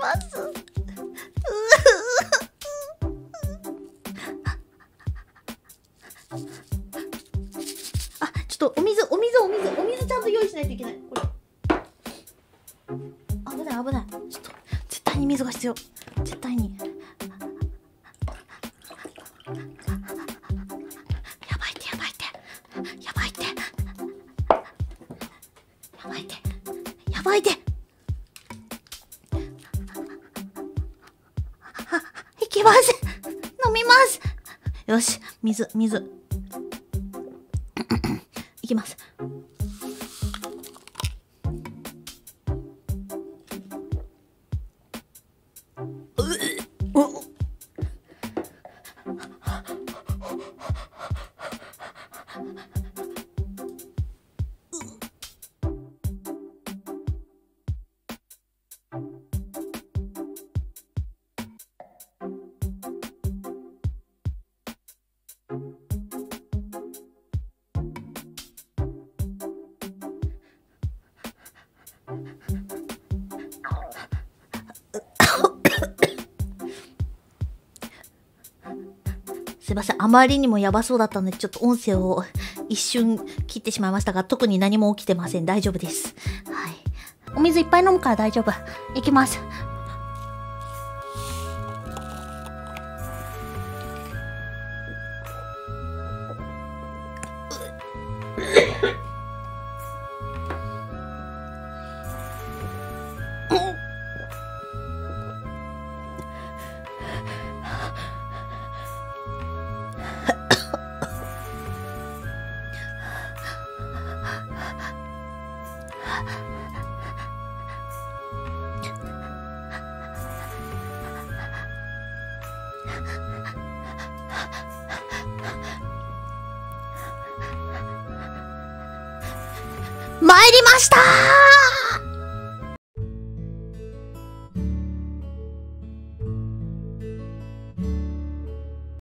ます。あ、ちょっとお水ちゃんと用意しないといけない。これ。危ない。ちょっと絶対に水が必要。絶対に。やばいって。いきます。飲みます。よし、水。いきます。すいません、あまりにもやばそうだったのでちょっと音声を一瞬切ってしまいましたが、特に何も起きてません。大丈夫です。はい、お水いっぱい飲むから大丈夫。いきます。参りましたー。